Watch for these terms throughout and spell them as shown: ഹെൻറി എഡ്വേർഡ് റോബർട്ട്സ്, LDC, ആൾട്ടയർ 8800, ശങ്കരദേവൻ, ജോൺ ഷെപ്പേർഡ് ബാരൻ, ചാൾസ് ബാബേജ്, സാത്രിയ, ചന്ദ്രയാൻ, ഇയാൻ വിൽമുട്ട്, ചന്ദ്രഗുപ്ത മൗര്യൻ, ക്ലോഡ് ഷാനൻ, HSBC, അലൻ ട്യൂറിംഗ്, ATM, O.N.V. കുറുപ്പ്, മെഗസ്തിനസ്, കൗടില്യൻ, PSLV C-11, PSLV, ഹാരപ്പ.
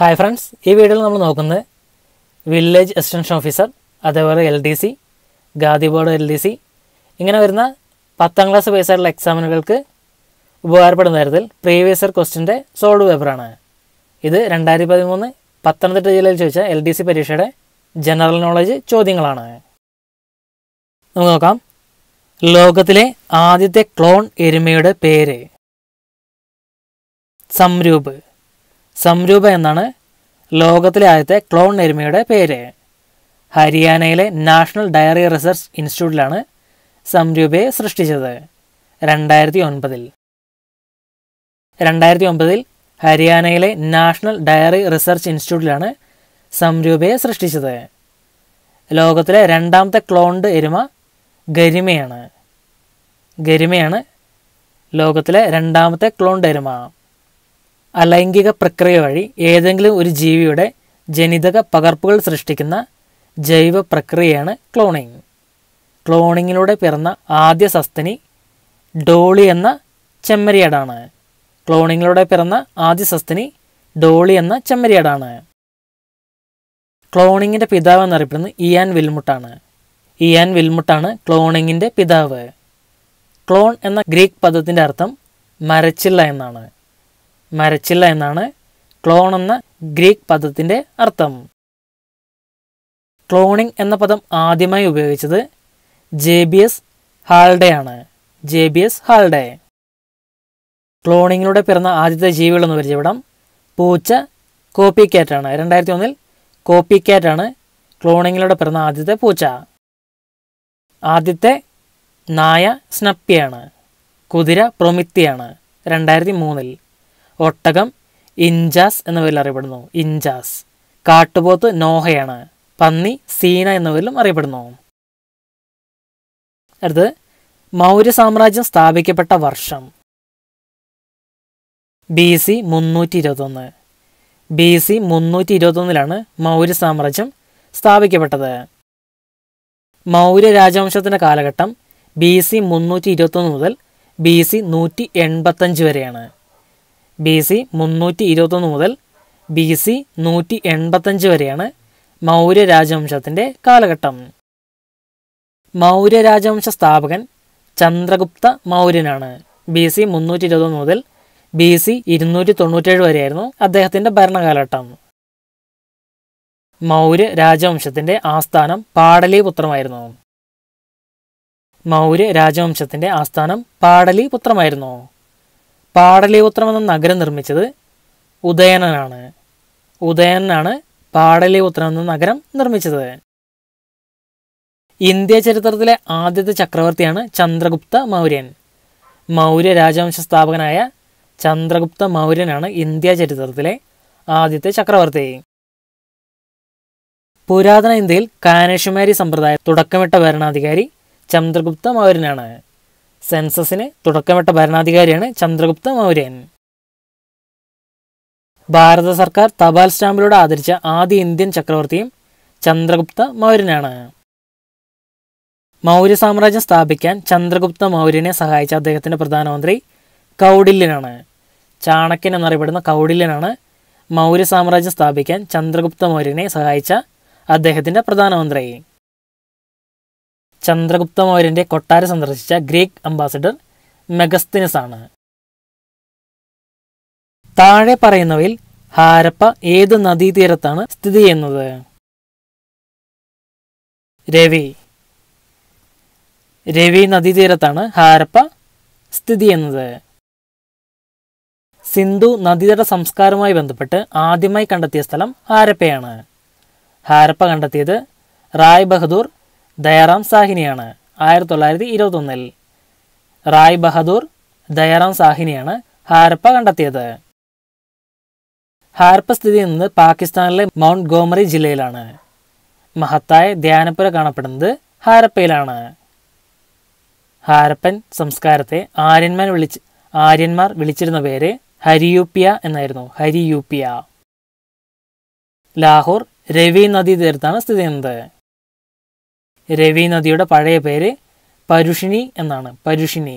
Hi friends, this video we will see Village Extension Officer, LDC, Gadi Board LDC. This is the 10th class based examination. Previous question is solved. This is the 2013 LDC Parisha General Knowledge Chodingalana. We will see Logatile Aditya Clone Erimede Pere Samrub. സംരൂപ എന്നാണ് ലോകത്തിലെ ആദ്യത്തെ clone എരുമയുടെ പേര്. ഹരിയാനയിലെ national dairy research ഇൻസ്റ്റിറ്റ്യൂട്ടിലാണ് സംരൂപയെ സൃഷ്ടിച്ചത് 2009. 2009 ഹരിയാനയിലെ നാഷണൽ ഡയറി റിസർച്ച് ഇൻസ്റ്റിറ്റ്യൂട്ടിലാണ് സംരൂപയെ സൃഷ്ടിച്ചത്. ലോകത്തിലെ രണ്ടാമത്തെ ക്ലോൺഡ് എരുമ ഗരിമയാണ്. ഗരിമയാണ് ലോകത്തിലെ രണ്ടാമത്തെ ക്ലോൺഡ് എരുമ. അലൈംഗിക പ്രക്രിയ വഴി ഏതെങ്കിലും ഒരു ജീവിയുടെ ജനിതക പകർപ്പുകൾ സൃഷ്ടിക്കുന്ന ജൈവ പ്രക്രിയയാണ് ക്ലോണിംഗ്. ക്ലോണിങ്ങിലൂടെ പിറന്ന ആദ്യ സസ്തനി ഡോളി എന്ന ചെമ്മരിയാടാണ്. ക്ലോണിങ്ങിലൂടെ പിറന്ന ആദ്യ സസ്തനി ഡോളി എന്ന ചെമ്മരിയാടാണ്. ക്ലോണിങ്ങിൻ്റെ പിതാവ് എന്നറിയപ്പെടുന്ന ഇയാൻ വിൽമുട്ടാണ്. ഇയാൻ വിൽമുട്ടാണ് ക്ലോണിങ്ങിൻ്റെ പിതാവ്. ക്ലോൺ എന്ന ഗ്രീക്ക് പദത്തിൻ്റെ അർത്ഥം മരച്ചില്ല എന്നാണ്. മരച്ചില്ല എന്നാണ് ക്ലോൺ എന്ന ഗ്രീക്ക് പദത്തിൻ്റെ അർത്ഥം. ക്ലോണിംഗ് എന്ന പദം ആദ്യമായി ഉപയോഗിച്ചത് JBS ഹാൾഡേ ആണ്. JBS ഹാൾഡേ. ക്ലോണിങ്ങിലൂടെ പിറന്ന ആദ്യത്തെ ജീവികളെന്ന് പരിചയപ്പെടാം. പൂച്ച കോപ്പി ക്യാറ്റാണ്. 2001 കോപ്പി ക്യാറ്റാണ് ക്ലോണിങ്ങിലൂടെ പിറന്ന ആദ്യത്തെ പൂച്ച. ആദ്യത്തെ നായ സ്നപ്പിയാണ്. കുതിര പ്രൊമിത്തിയാണ് 2003. ഒട്ടകം ഇൻജാസ് എന്ന പേരിൽ അറിയപ്പെടുന്നു. ഇൻജാസ്. കാട്ടുപോത്ത് നോഹയാണ്. പന്നി സീന എന്ന പേരിലും അറിയപ്പെടുന്നു. അടുത്ത് മൗര്യ സാമ്രാജ്യം സ്ഥാപിക്കപ്പെട്ട വർഷം BC 321. BC 321 മൗര്യ സാമ്രാജ്യം സ്ഥാപിക്കപ്പെട്ടത്. മൗര്യ രാജവംശത്തിൻ്റെ കാലഘട്ടം BC 321 മുതൽ BC 185 വരെയാണ്. BC 321 മുതൽ BC 185 വരെയാണ് മൗര്യ രാജവംശത്തിൻ്റെ കാലഘട്ടം. മൗര്യ രാജവംശ സ്ഥാപകൻ ചന്ദ്രഗുപ്ത മൗര്യനാണ്. BC 321 മുതൽ BC 297 വരെയായിരുന്നു അദ്ദേഹത്തിൻ്റെ ഭരണകാലഘട്ടം. മൗര്യ രാജവംശത്തിൻ്റെ ആസ്ഥാനം പാടലീപുത്രമായിരുന്നു. മൗര്യ രാജവംശത്തിൻ്റെ ആസ്ഥാനം പാടലീപുത്രമായിരുന്നു. പാടലീപുത്രം എന്ന നഗരം നിർമ്മിച്ചത് ഉദയനനാണ്. ഉദയനനാണ് പാടലീപുത്രം എന്ന നഗരം നിർമ്മിച്ചത്. ഇന്ത്യ ചരിത്രത്തിലെ ആദ്യത്തെ ചക്രവർത്തിയാണ് ചന്ദ്രഗുപ്ത മൗര്യൻ. മൗര്യ രാജവംശ സ്ഥാപകനായ ചന്ദ്രഗുപ്ത മൗര്യനാണ് ഇന്ത്യ ചരിത്രത്തിലെ ആദ്യത്തെ ചക്രവർത്തി. പുരാതന ഇന്ത്യയിൽ കാനേഷുമാരി സമ്പ്രദായം തുടക്കമിട്ട ഭരണാധികാരി ചന്ദ്രഗുപ്ത മൗര്യനാണ്. സെൻസസിന് തുടക്കമിട്ട ഭരണാധികാരിയാണ് ചന്ദ്രഗുപ്ത മൗര്യൻ. ഭാരത സർക്കാർ തപാൽ സ്റ്റാമ്പിലൂടെ ആദരിച്ച ആദ്യ ഇന്ത്യൻ ചക്രവർത്തിയും ചന്ദ്രഗുപ്ത മൗര്യനാണ്. മൗര്യ സാമ്രാജ്യം സ്ഥാപിക്കാൻ ചന്ദ്രഗുപ്ത മൗര്യനെ സഹായിച്ച അദ്ദേഹത്തിൻ്റെ പ്രധാനമന്ത്രി കൗടില്യനാണ്. ചാണക്യൻ എന്നറിയപ്പെടുന്ന കൗടില്യനാണ് മൗര്യ സാമ്രാജ്യം സ്ഥാപിക്കാൻ ചന്ദ്രഗുപ്ത മൗര്യനെ സഹായിച്ച അദ്ദേഹത്തിൻ്റെ പ്രധാനമന്ത്രി. ചന്ദ്രഗുപ്ത മൗര്യൻ്റെ കൊട്ടാരം സന്ദർശിച്ച ഗ്രീക്ക് അംബാസഡർ മെഗസ്തിനസ് ആണ്. താഴെ പറയുന്നവയിൽ ഹാരപ്പ ഏത് നദീതീരത്താണ് സ്ഥിതി ചെയ്യുന്നത്? രവി. രവി നദീതീരത്താണ് ഹാരപ്പ സ്ഥിതി ചെയ്യുന്നത്. സിന്ധു നദീതട സംസ്കാരവുമായി ബന്ധപ്പെട്ട് ആദ്യമായി കണ്ടെത്തിയ സ്ഥലം ഹാരപ്പയാണ്. ഹാരപ്പ കണ്ടെത്തിയത് റായ് ബഹദൂർ ദയാറാം സാഹിനിയാണ് 1921. റായ് ബഹദൂർ ദയാറാം സാഹിനിയാണ് ഹാരപ്പ കണ്ടെത്തിയത്. ഹാരപ്പ സ്ഥിതി ചെയ്യുന്നത് പാകിസ്ഥാനിലെ മൗണ്ട് ഗോമറി ജില്ലയിലാണ്. മഹത്തായ ധ്യാനപ്പുര കാണപ്പെടുന്നത് ഹാരപ്പയിലാണ്. ഹാരപ്പൻ സംസ്കാരത്തെ ആര്യന്മാർ വിളിച്ചിരുന്ന പേര് ഹരിയൂപ്പിയ എന്നായിരുന്നു. ഹരിയൂപ്പിയ. ലാഹോർ രവി നദീതീരത്താണ് സ്ഥിതി ചെയ്യുന്നത്. രവി നദിയുടെ പഴയ പേര് പരുഷിണി എന്നാണ്, പരുഷിണി.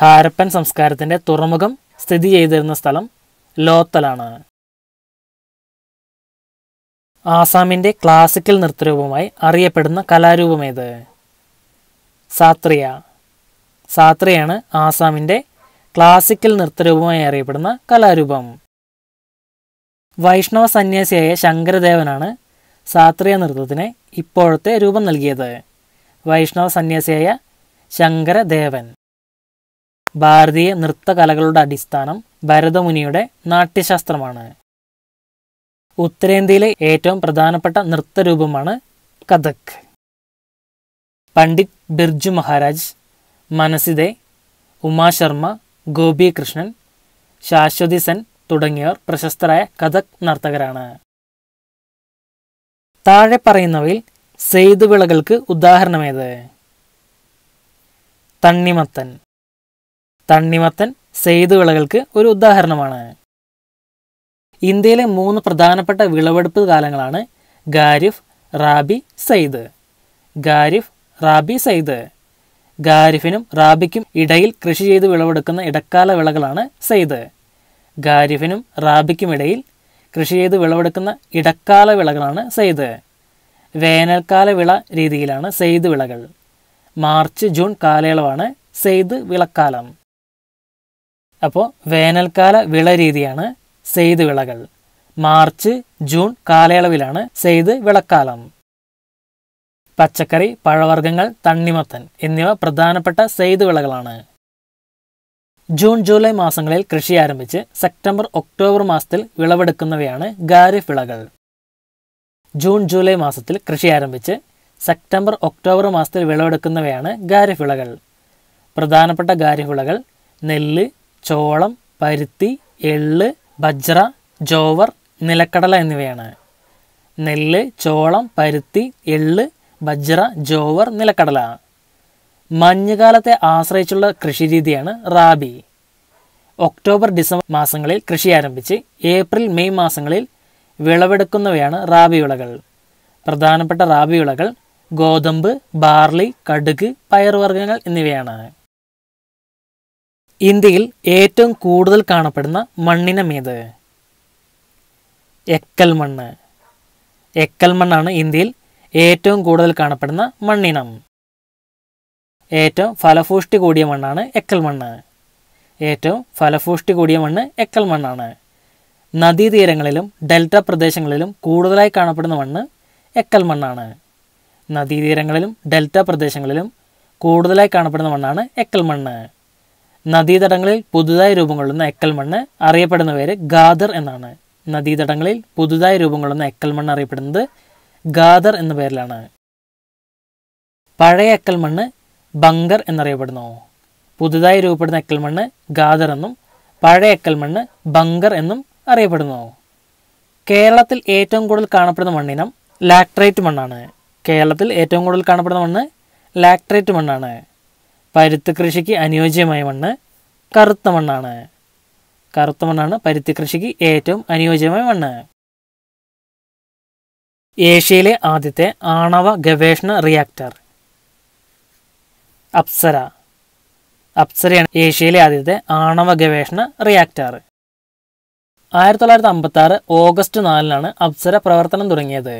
ഹാരപ്പൻ സംസ്കാരത്തിൻ്റെ തുറമുഖം സ്ഥിതി ചെയ്തിരുന്ന സ്ഥലം ലോത്തലാണ്. ആസാമിൻ്റെ ക്ലാസിക്കൽ നൃത്തരൂപമായി അറിയപ്പെടുന്ന കലാരൂപമേത്? സാത്രിയ. സാത്രിയാണ് ആസാമിൻ്റെ ക്ലാസിക്കൽ നൃത്തരൂപമായി അറിയപ്പെടുന്ന കലാരൂപം. വൈഷ്ണവ സന്യാസിയായ ശങ്കരദേവനാണ് സാത്രിയ നൃത്തത്തിന് ഇപ്പോഴത്തെ രൂപം നൽകിയത്. വൈഷ്ണവ സന്യാസിയായ ശങ്കരദേവൻ. ഭാരതീയ നൃത്തകലകളുടെ അടിസ്ഥാനം ഭരതമുനിയുടെ നാട്യശാസ്ത്രമാണ്. ഉത്തരേന്ത്യയിലെ ഏറ്റവും പ്രധാനപ്പെട്ട നൃത്തരൂപമാണ് കഥക്. പണ്ഡിറ്റ് ബിർജു മഹാരാജ്, മനസിദേ, ഉമാ ശർമ്മ, ഗോപി കൃഷ്ണൻ, ശാശ്വതി സെൻ തുടങ്ങിയവർ പ്രശസ്തരായ കഥക് നർത്തകരാണ്. താഴെ പറയുന്നവയിൽ സെയ്ത് വിളകൾക്ക് ഉദാഹരണമേത്? തണ്ണിമത്തൻ. തണ്ണിമത്തൻ സെയ്ത് വിളകൾക്ക് ഒരു ഉദാഹരണമാണ്. ഇന്ത്യയിലെ 3 പ്രധാനപ്പെട്ട വിളവെടുപ്പ് കാലങ്ങളാണ് ഖാരിഫ്, റാബി, സെയ്ത്. ഖാരിഫ്, റാബി, സെയ്ത്. ഖാരിഫിനും റാബിക്കും ഇടയിൽ കൃഷി ചെയ്ത് വിളവെടുക്കുന്ന ഇടക്കാല വിളകളാണ് സെയ്ത്. ഖാരിഫിനും റാബിക്കും ഇടയിൽ കൃഷി ചെയ്ത് വിളവെടുക്കുന്ന ഇടക്കാല വിളകളാണ് സെയ്ത്. വേനൽക്കാല വിള രീതിയിലാണ് സെയ്ത് വിളകൾ. മാർച്ച് ജൂൺ കാലയളവാണ് സെയ്ത് വിളക്കാലം. അപ്പോൾ വേനൽക്കാല വിള രീതിയാണ് സെയ്ത് വിളകൾ. മാർച്ച് ജൂൺ കാലയളവിലാണ് സെയ്ത് വിളക്കാലം. പച്ചക്കറി, പഴവർഗ്ഗങ്ങൾ, തണ്ണിമത്തൻ എന്നിവ പ്രധാനപ്പെട്ട സെയ്ത് വിളകളാണ്. ജൂൺ ജൂലൈ മാസങ്ങളിൽ കൃഷി ആരംഭിച്ച് സെപ്റ്റംബർ ഒക്ടോബർ മാസത്തിൽ വിളവെടുക്കുന്നവയാണ് ഖാരിഫ് വിളകൾ. ജൂൺ ജൂലൈ മാസത്തിൽ കൃഷി ആരംഭിച്ച് സെപ്റ്റംബർ ഒക്ടോബർ മാസത്തിൽ വിളവെടുക്കുന്നവയാണ് ഖാരിഫ് വിളകൾ. പ്രധാനപ്പെട്ട ഖാരിഫ് വിളകൾ നെല്ല്, ചോളം, പരുത്തി, എള്ള്, ബജ്ര, ജോവർ, നിലക്കടല എന്നിവയാണ്. നെല്ല്, ചോളം, പരുത്തി, എള്ള്, ബജ്ര, ജോവർ, നിലക്കടല. മഞ്ഞുകാലത്തെ ആശ്രയിച്ചുള്ള കൃഷി രീതിയാണ് റാബി. ഒക്ടോബർ ഡിസംബർ മാസങ്ങളിൽ കൃഷി ആരംഭിച്ച് ഏപ്രിൽ മെയ് മാസങ്ങളിൽ വിളവെടുക്കുന്നവയാണ് റാബി വിളകൾ. പ്രധാനപ്പെട്ട റാബി വിളകൾ ഗോതമ്പ്, ബാർലി, കടുക്, പയറുവർഗ്ഗങ്ങൾ എന്നിവയാണ്. ഇന്ത്യയിൽ ഏറ്റവും കൂടുതൽ കാണപ്പെടുന്ന മണ്ണിനമേത്? എക്കൽ മണ്ണ്. എക്കൽ മണ്ണാണ് ഇന്ത്യയിൽ ഏറ്റവും കൂടുതൽ കാണപ്പെടുന്ന മണ്ണിനം. ഏറ്റവും ഫലഭൂഷ്ടി കൂടിയ മണ്ണാണ് എക്കൽ മണ്ണ്. ഏറ്റവും ഫലഭൂഷ്ടി കൂടിയ മണ്ണ് എക്കൽ മണ്ണാണ്. നദീതീരങ്ങളിലും ഡെൽറ്റ പ്രദേശങ്ങളിലും കൂടുതലായി കാണപ്പെടുന്ന മണ്ണ് എക്കൽ മണ്ണാണ്. നദീതീരങ്ങളിലും ഡെൽറ്റ പ്രദേശങ്ങളിലും കൂടുതലായി കാണപ്പെടുന്ന മണ്ണാണ് എക്കൽ മണ്ണ്. നദീതടങ്ങളിൽ പുതുതായി രൂപം കൊള്ളുന്ന എക്കൽ മണ്ണ് അറിയപ്പെടുന്ന പേര് ഗാദർ എന്നാണ്. നദീതടങ്ങളിൽ പുതുതായി രൂപം കൊള്ളുന്ന എക്കൽ മണ്ണ് അറിയപ്പെടുന്നത് ഗാദർ എന്ന പേരിലാണ്. പഴയ എക്കൽ മണ്ണ് ബങ്കർ എന്നറിയപ്പെടുന്നു. പുതുതായി രൂപപ്പെടുന്ന എക്കൽ മണ്ണ് ഗാദർ എന്നും പഴയ എക്കൽ മണ്ണ് ബങ്കർ എന്നും അറിയപ്പെടുന്നു. കേരളത്തിൽ ഏറ്റവും കൂടുതൽ കാണപ്പെടുന്ന മണ്ണിനം ലാക്ടറേറ്റ് മണ്ണാണ്. കേരളത്തിൽ ഏറ്റവും കൂടുതൽ കാണപ്പെടുന്ന മണ്ണ് ലാക്ടറേറ്റ് മണ്ണാണ്. പരുത്തി കൃഷിക്ക് അനുയോജ്യമായ മണ്ണ് കറുത്ത മണ്ണാണ്. കറുത്ത മണ്ണാണ് പരുത്തി കൃഷിക്ക് ഏറ്റവും അനുയോജ്യമായ മണ്ണ്. ഏഷ്യയിലെ ആദ്യത്തെ ആണവ ഗവേഷണ റിയാക്ടർ അപ്സര. അപ്സരയാണ് ഏഷ്യയിലെ ആദ്യത്തെ ആണവ ഗവേഷണ റിയാക്ടർ. 1956 ഓഗസ്റ്റ് 4-നാണ് അപ്സര പ്രവർത്തനം തുടങ്ങിയത്.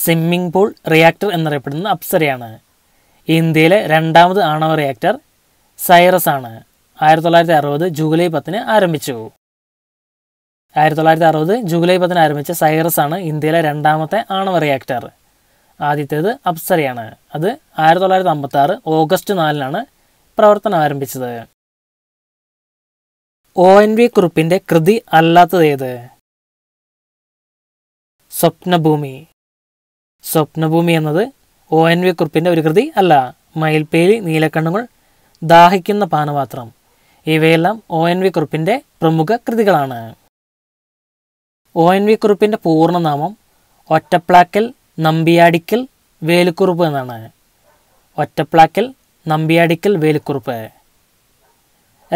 സ്വിമ്മിംഗ് പൂൾ റിയാക്ടർ എന്നറിയപ്പെടുന്ന അപ്സരയാണ്. ഇന്ത്യയിലെ രണ്ടാമത് ആണവ റിയാക്ടർ സൈറസ് ആണ്. 1960 ജൂലൈ 10-ന് ആരംഭിച്ചു. 1960 ജൂലൈ 10-ന് ആരംഭിച്ച സൈറസ് ആണ് ഇന്ത്യയിലെ രണ്ടാമത്തെ ആണവ റിയാക്ടർ. ആദ്യത്തേത് അപ്സരയാണ്. അത് 1956 ഓഗസ്റ്റ് 4-നാണ് പ്രവർത്തനം ആരംഭിച്ചത്. O.N.V. കുറുപ്പിൻ്റെ കൃതി അല്ലാത്തതേത്? സ്വപ്നഭൂമി. സ്വപ്നഭൂമി എന്നത് O.N.V. കുറുപ്പിൻ്റെ ഒരു കൃതി അല്ല. മയിൽപ്പേലി, നീലക്കണ്ണുകൾ, ദാഹിക്കുന്ന പാനപാത്രം ഇവയെല്ലാം O.N.V. കുറുപ്പിൻ്റെ പ്രമുഖ കൃതികളാണ്. O.N.V. കുറുപ്പിൻ്റെ പൂർണ്ണനാമം ഒറ്റപ്ലാക്കൽ നമ്പിയാടിക്കൽ വേലുക്കുറുപ്പ് എന്നാണ്. ഒറ്റപ്ലാക്കൽ നമ്പിയാടിക്കൽ വേലുക്കുറുപ്പ്.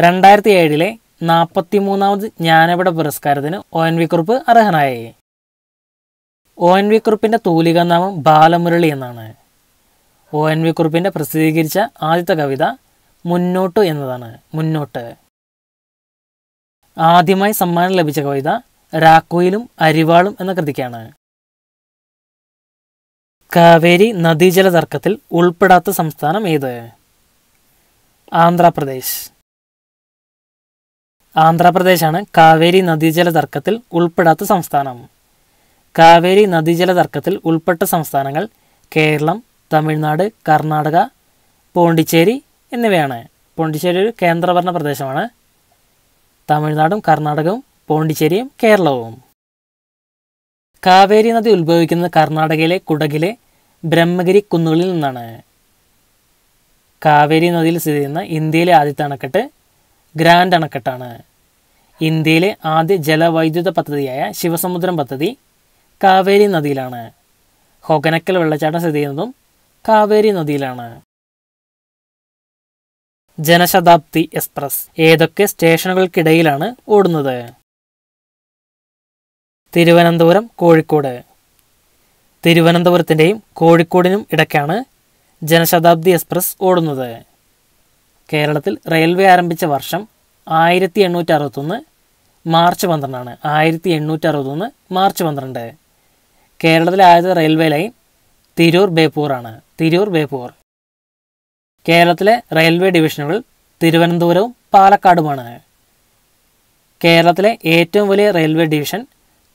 2007-ലെ 43ാമത് ജ്ഞാനപീഠ പുരസ്കാരത്തിന് O.N.V. കുറുപ്പ് അർഹനായി. O.N.V. കുറുപ്പിന്റെ തൂലികാനാമം ബാലമുരളി എന്നാണ്. O.N.V. കുറുപ്പിന്റെ പ്രസിദ്ധീകരിച്ച ആദ്യത്തെ കവിത മുന്നോട്ട് എന്നതാണ്. മുന്നോട്ട് ആദ്യമായി സമ്മാനം ലഭിച്ച കവിത രാക്കോയിലും അരിവാളും എന്ന കൃതിക്കാണ്. കാവേരി നദീജല തർക്കത്തിൽ ഉൾപ്പെടാത്ത സംസ്ഥാനം ഏത്? ആന്ധ്രാപ്രദേശ്. ആന്ധ്രാപ്രദേശാണ് കാവേരി നദീജല തർക്കത്തിൽ ഉൾപ്പെടാത്ത സംസ്ഥാനം. കാവേരി നദീജല തർക്കത്തിൽ ഉൾപ്പെട്ട സംസ്ഥാനങ്ങൾ കേരളം, തമിഴ്നാട്, കർണാടക, പോണ്ടിച്ചേരി എന്നിവയാണ്. പോണ്ടിച്ചേരി ഒരു കേന്ദ്രഭരണ പ്രദേശമാണ്. തമിഴ്നാടും കർണാടകവും പോണ്ടിച്ചേരിയും കേരളവും. കാവേരി നദി ഉത്ഭവിക്കുന്നത് കർണാടകയിലെ കുടകിലെ ബ്രഹ്മഗിരി കുന്നുകളിൽ നിന്നാണ്. കാവേരി നദിയിൽ സ്ഥിതി ചെയ്യുന്ന ഇന്ത്യയിലെ ആദ്യത്തെ അണക്കെട്ട് ഗ്രാൻഡ് അണക്കെട്ടാണ്. ഇന്ത്യയിലെ ആദ്യ ജലവൈദ്യുത പദ്ധതിയായ ശിവസമുദ്രം പദ്ധതി കാവേരി നദിയിലാണ്. ഹൊഗനക്കൽ വെള്ളച്ചാട്ടം സ്ഥിതി ചെയ്യുന്നതും കാവേരി നദിയിലാണ്. ജനശതാബ്ദി എക്സ്പ്രസ് ഏതൊക്കെ സ്റ്റേഷനുകൾക്കിടയിലാണ് ഓടുന്നത്? തിരുവനന്തപുരം, കോഴിക്കോട്. തിരുവനന്തപുരത്തിൻ്റെയും കോഴിക്കോടിനും ഇടയ്ക്കാണ് ജനശതാബ്ദി എക്സ്പ്രസ് ഓടുന്നത്. കേരളത്തിൽ റെയിൽവേ ആരംഭിച്ച വർഷം 1861 മാർച്ച് 12 ആണ്. 1861 മാർച്ച് 12. കേരളത്തിലെ ആദ്യത്തെ റെയിൽവേ ലൈൻ തിരൂർ ബേപ്പൂർ ആണ്. തിരൂർ ബേപ്പൂർ. കേരളത്തിലെ റെയിൽവേ ഡിവിഷനുകൾ തിരുവനന്തപുരവും പാലക്കാടുമാണ്. കേരളത്തിലെ ഏറ്റവും വലിയ റെയിൽവേ ഡിവിഷൻ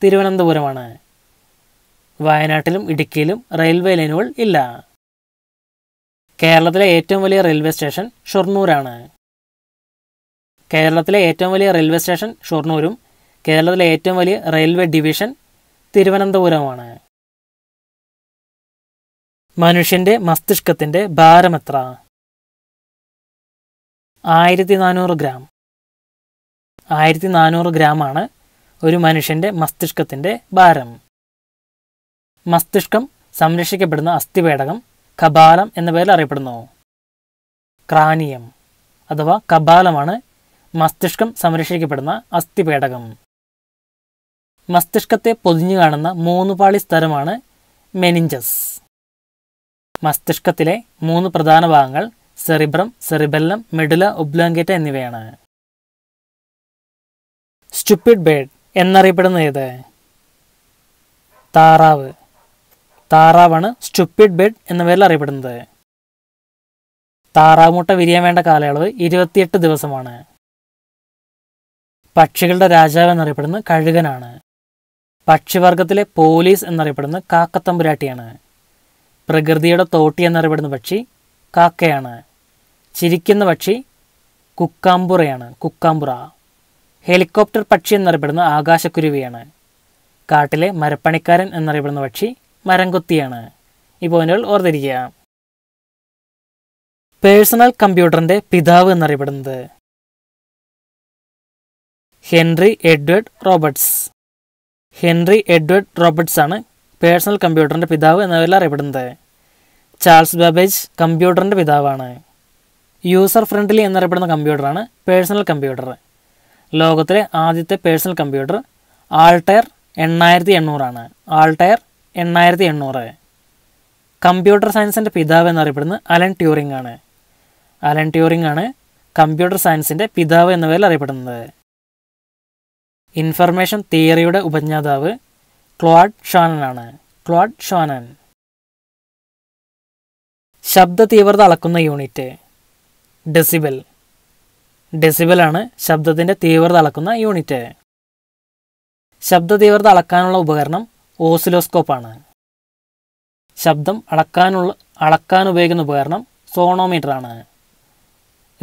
തിരുവനന്തപുരമാണ്. വയനാട്ടിലും ഇടുക്കിയിലും റെയിൽവേ ലൈനുകൾ ഇല്ല. കേരളത്തിലെ ഏറ്റവും വലിയ റെയിൽവേ സ്റ്റേഷൻ ഷൊർണൂരാണ്. കേരളത്തിലെ ഏറ്റവും വലിയ റെയിൽവേ സ്റ്റേഷൻ ഷൊർണൂരും കേരളത്തിലെ ഏറ്റവും വലിയ റെയിൽവേ ഡിവിഷൻ തിരുവനന്തപുരവുമാണ്. മനുഷ്യൻ്റെ മസ്തിഷ്കത്തിൻ്റെ ഭാരമെത്ര? 1400 ഗ്രാം. 1400 ഗ്രാമാണ് ഒരു മനുഷ്യൻ്റെ മസ്തിഷ്കത്തിൻ്റെ ഭാരം. മസ്തിഷ്കം സംരക്ഷിക്കപ്പെടുന്ന അസ്ഥിപേടകം കപാലം എന്ന പേരിൽ അറിയപ്പെടുന്നു. ക്രാനിയം അഥവാ കപാലമാണ് മസ്തിഷ്കം സംരക്ഷിക്കപ്പെടുന്ന അസ്ഥിപേടകം. മസ്തിഷ്കത്തെ പൊതിഞ്ഞു കാണുന്ന 3 പാളി സ്ഥലമാണ് മെനിഞ്ചസ്. മസ്തിഷ്കത്തിലെ 3 പ്രധാന ഭാഗങ്ങൾ സെറിബ്രം, സെറിബെല്ലം, മെഡുല ഒബ്ലോങ്കേറ്റ എന്നിവയാണ്. സ്റ്റുപ്പിഡ് ബേർഡ് എന്നറിയപ്പെടുന്ന ഏത്? താറാവ്. താറാവാണ് സ്റ്റുപ്പിഡ് ബേർഡ് എന്ന പേരിൽ അറിയപ്പെടുന്നത്. താറാവ് മുട്ട വിരിയാൻ വേണ്ട കാലയളവ് 28 ദിവസമാണ്. പക്ഷികളുടെ രാജാവ് എന്നറിയപ്പെടുന്നത് കഴുകനാണ്. പക്ഷിവർഗത്തിലെ പോലീസ് എന്നറിയപ്പെടുന്നത് കാക്കത്തമ്പുരാട്ടിയാണ്. പ്രകൃതിയുടെ തോട്ടി എന്നറിയപ്പെടുന്ന പക്ഷി കാക്കയാണ്. ചിരിക്കുന്ന പക്ഷി കുക്കാമ്പുറയാണ്. കുക്കാമ്പുറ. ഹെലികോപ്റ്റർ പക്ഷി എന്നറിയപ്പെടുന്ന ആകാശക്കുരുവിയാണ്. കാട്ടിലെ മരപ്പണിക്കാരൻ എന്നറിയപ്പെടുന്ന പക്ഷി മരംകൊത്തിയാണ്. ഈ പോയിന്റുകൾ ഓർത്തിരിക്കുക. പേഴ്സണൽ കമ്പ്യൂട്ടറിൻ്റെ പിതാവ് എന്നറിയപ്പെടുന്നത് ഹെൻറി എഡ്വേർഡ് റോബർട്ട്സ്. ഹെൻറി എഡ്വേർഡ് റോബർട്ട്സ് ആണ് പേഴ്സണൽ കമ്പ്യൂട്ടറിൻ്റെ പിതാവ് എന്ന പേരിൽ അറിയപ്പെടുന്നത്. ചാൾസ് ബാബേജ് കമ്പ്യൂട്ടറിൻ്റെ പിതാവാണ്. യൂസർ ഫ്രണ്ട്ലി എന്നറിയപ്പെടുന്ന കമ്പ്യൂട്ടറാണ് പേഴ്സണൽ കമ്പ്യൂട്ടർ. ലോകത്തിലെ ആദ്യത്തെ പേഴ്സണൽ കമ്പ്യൂട്ടർ ആൾട്ടയർ 8800 ആണ്. ആൾട്ടയർ 8800. കമ്പ്യൂട്ടർ സയൻസിൻ്റെ പിതാവ് എന്നറിയപ്പെടുന്നത് അലൻ ട്യൂറിംഗ് ആണ്. അലൻ ട്യൂറിംഗ് ആണ് കമ്പ്യൂട്ടർ സയൻസിൻ്റെ പിതാവ് എന്ന പേരിൽ അറിയപ്പെടുന്നത്. ഇൻഫർമേഷൻ തിയറിയുടെ ഉപജ്ഞാതാവ് ക്ലോഡ് ഷാനൻ ആണ്. ക്ലോഡ് ഷാനൻ. ശബ്ദ തീവ്രത അളക്കുന്ന യൂണിറ്റ് ഡെസിബൽ. ഡെസിബൽ ആണ് ശബ്ദത്തിൻ്റെ തീവ്രത അളക്കുന്ന യൂണിറ്റ്. ശബ്ദ തീവ്രത അളക്കാനുള്ള ഉപകരണം ഓസിലോസ്കോപ്പാണ്. ശബ്ദം അളക്കാനുപയോഗിക്കുന്ന ഉപകരണം സോണോമീറ്റർ ആണ്.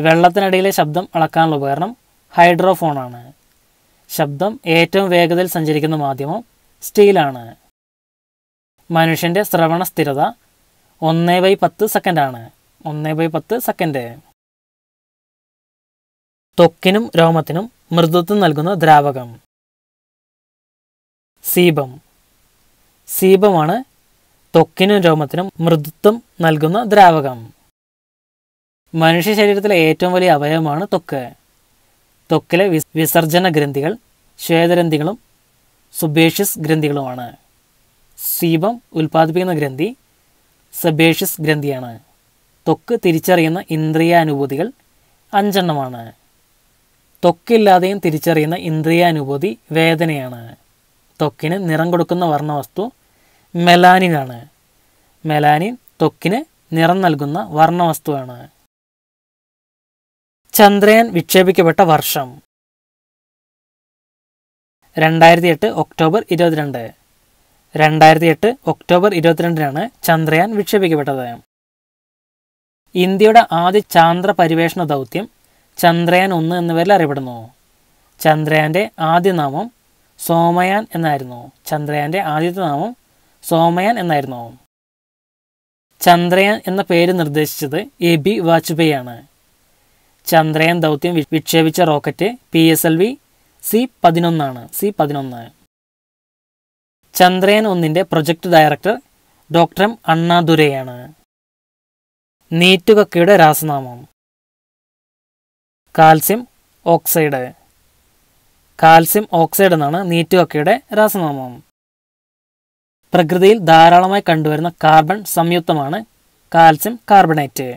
വെള്ളത്തിനടിയിലെ ശബ്ദം അളക്കാനുള്ള ഉപകരണം ഹൈഡ്രോഫോണാണ്. ശബ്ദം ഏറ്റവും വേഗതയിൽ സഞ്ചരിക്കുന്ന മാധ്യമം സ്റ്റീലാണ്. മനുഷ്യൻ്റെ ശ്രവണ സ്ഥിരത 1/10 സെക്കൻഡാണ്. 1/10 സെക്കൻഡ്. ത്വക്കിനും രോമത്തിനും മൃദുത്വം നൽകുന്ന ദ്രാവകം സീബം. സീബമാണ് ത്വക്കിനും രോമത്തിനും മൃദുത്വം നൽകുന്ന ദ്രാവകം. മനുഷ്യ ശരീരത്തിലെ ഏറ്റവും വലിയ അവയവമാണ് ത്വക്ക്. ത്വക്കിലെ വിസർജന ഗ്രന്ഥികൾ ശ്വേതഗ്രന്ഥികളും സുബേഷ്യസ് ഗ്രന്ഥികളുമാണ്. സീബം ഉൽപ്പാദിപ്പിക്കുന്ന ഗ്രന്ഥി സബേഷ്യസ് ഗ്രന്ഥിയാണ്. ത്വക്ക് തിരിച്ചറിയുന്ന ഇന്ദ്രിയാനുഭൂതികൾ 5 എണ്ണമാണ്. ത്വക്കില്ലാതെയും തിരിച്ചറിയുന്ന ഇന്ദ്രിയാനുഭൂതി വേദനയാണ്. ത്വക്കിന് നിറം കൊടുക്കുന്ന വർണ്ണവസ്തു മെലാനിനാണ്. മെലാനിൻ ത്വക്കിന് നിറം നൽകുന്ന വർണ്ണവസ്തുവാണ്. ചന്ദ്രയാൻ വിക്ഷേപിക്കപ്പെട്ട വർഷം 2008 ഒക്ടോബർ 22. 2008 ഒക്ടോബർ 22-നാണ് ചന്ദ്രയാൻ വിക്ഷേപിക്കപ്പെട്ടത്. ഇന്ത്യയുടെ ആദ്യ ചാന്ദ്ര പരിവേഷണ ദൗത്യം ചന്ദ്രയാൻ 1 എന്ന പേരിൽ അറിയപ്പെടുന്നു. ചന്ദ്രയാൻ്റെ ആദ്യ നാമം സോമയാൻ എന്നായിരുന്നു. ചന്ദ്രയാൻ്റെ ആദ്യത്തെ നാമം സോമയാൻ എന്നായിരുന്നു. ചന്ദ്രയാൻ എന്ന പേര് നിർദ്ദേശിച്ചത് AB വാജ്പേയി ആണ്. ചന്ദ്രയാൻ ദൗത്യം വിക്ഷേപിച്ച റോക്കറ്റ് PSLV C-11 ആണ്. C-11. ചന്ദ്രയാൻ 1-ൻ്റെ പ്രൊജക്ട് ഡയറക്ടർ ഡോക്ടർ അണ്ണാദുരൈയാണ്. നീറ്റുകക്കയുടെ രാസനാമം കാൽസ്യം ഓക്സൈഡ്. കാൽസ്യം ഓക്സൈഡ് എന്നാണ് നീറ്റുകക്കയുടെ രാസനാമം. പ്രകൃതിയിൽ ധാരാളമായി കണ്ടുവരുന്ന കാർബൺ സംയുക്തമാണ് കാൽസ്യം കാർബണേറ്റ്.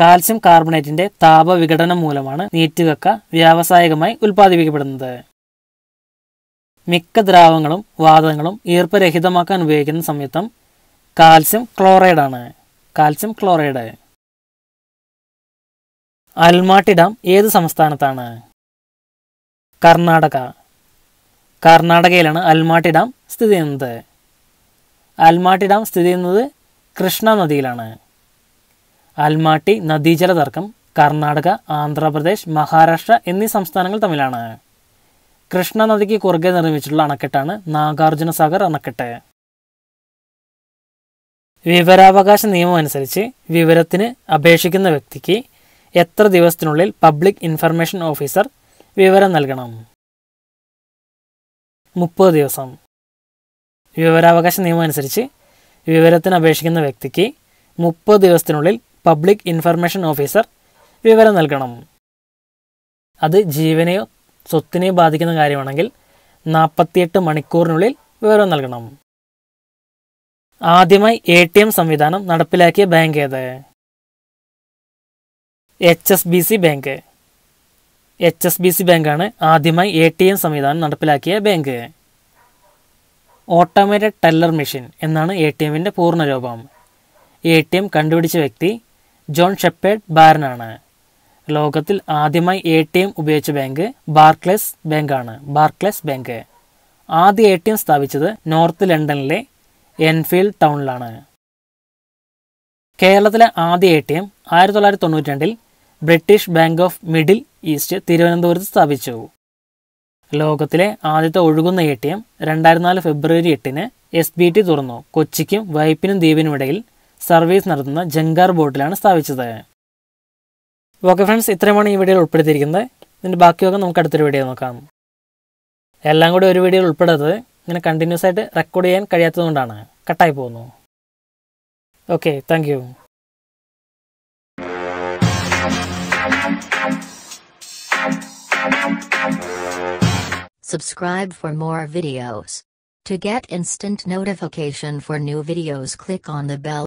കാൽസ്യം കാർബണേറ്റിൻ്റെ താപവിഘടനം മൂലമാണ് നീറ്റുകക്ക വ്യാവസായികമായി ഉൽപ്പാദിപ്പിക്കപ്പെടുന്നത്. മിക്ക ദ്രാവങ്ങളും വാതകങ്ങളും ഈർപ്പരഹിതമാക്കാൻ ഉപയോഗിക്കുന്ന സംയുക്തം കാൽസ്യം ക്ലോറൈഡാണ്. Calcium chloride. അൽമാട്ടി ഡാം ഏത് സംസ്ഥാനത്താണ്? കർണാടക. കർണാടകയിലാണ് അൽമാട്ടി ഡാം സ്ഥിതി ചെയ്യുന്നത്. അൽമാട്ടി ഡാം സ്ഥിതി ചെയ്യുന്നത് കൃഷ്ണ നദിയിലാണ്. അൽമാട്ടി നദീജല തർക്കം കർണാടക, ആന്ധ്രാപ്രദേശ്, മഹാരാഷ്ട്ര എന്നീ സംസ്ഥാനങ്ങൾ തമ്മിലാണ്. കൃഷ്ണ നദിക്ക് കുറുകെ നിർമ്മിച്ചിട്ടുള്ള അണക്കെട്ടാണ് നാഗാർജുന സാഗർ അണക്കെട്ട്. വിവരാവകാശ നിയമം അനുസരിച്ച് വിവരത്തിന് അപേക്ഷിക്കുന്ന വ്യക്തിക്ക് എത്ര ദിവസത്തിനുള്ളിൽ പബ്ലിക് ഇൻഫർമേഷൻ ഓഫീസർ വിവരം നൽകണം? 30 ദിവസം. വിവരാവകാശ നിയമം അനുസരിച്ച് വിവരത്തിന് അപേക്ഷിക്കുന്ന വ്യക്തിക്ക് 30 ദിവസത്തിനുള്ളിൽ പബ്ലിക് ഇൻഫർമേഷൻ ഓഫീസർ വിവരം നൽകണം. അത് ജീവനെയോ സ്വത്തിനെ ബാധിക്കുന്ന കാര്യമാണെങ്കിൽ 48 മണിക്കൂറിനുള്ളിൽ വിവരം നൽകണം. ആദ്യമായി ATM സംവിധാനം നടപ്പിലാക്കിയ ബാങ്ക് ഏത്? HSBC bank. HSBC ബാങ്കാണ് ആദ്യമായി ATM സംവിധാനം നടപ്പിലാക്കിയ ബാങ്ക്. ഓട്ടോമേറ്റഡ് ടെല്ലർ മെഷീൻ എന്നാണ് ATMൻ്റെ പൂർണ്ണരൂപം. ATM കണ്ടുപിടിച്ച വ്യക്തി ജോൺ ഷെപ്പേർഡ് ബാരനാണ്. ലോകത്തിൽ ആദ്യമായി ATM ഉപയോഗിച്ച ബാങ്ക് ബാർക്ലേസ് ബാങ്കാണ്. ബാർക്ലേസ് ബാങ്ക് ആദ്യ ATM സ്ഥാപിച്ചത് നോർത്ത് ലണ്ടനിലെ എൻഫീൽഡ് ടൗണിലാണ്. കേരളത്തിലെ ആദ്യ ATM 1992-ൽ British bank of middle east തിരുവനന്തപുരത്ത് സ്ഥാപിച്ചു. ലോകത്തിലെ ആദ്യത്തെ ഒഴുകുന്ന ATM 2004 ഫെബ്രുവരി 8-ന് SBT തുറന്നു. കൊച്ചിക്കും വൈപ്പിനും ദ്വീപിനുമിടയിൽ സർവീസ് നടത്തുന്ന ജങ്കാർ ബോട്ടിലാണ് സ്ഥാപിച്ചത്. ഓക്കെ ഫ്രണ്ട്സ്, ഇത്രയുമാണ് ഈ വീഡിയോയിൽ ഉൾപ്പെടുത്തിയിരിക്കുന്നത്. ഇതിൻ്റെ ബാക്കിയൊക്കെ നമുക്ക് അടുത്തൊരു വീഡിയോ നോക്കാം. എല്ലാം കൂടി ഒരു വീഡിയോയിൽ ഉൾപ്പെടുത്തത് ഇങ്ങനെ കണ്ടിന്യൂസ് ആയിട്ട് റെക്കോർഡ് ചെയ്യാൻ കഴിയാത്തതുകൊണ്ടാണ് കട്ടായി പോകുന്നു. Okay, thank. Subscribe for more videos. To get instant notification for new videos, click on the bell.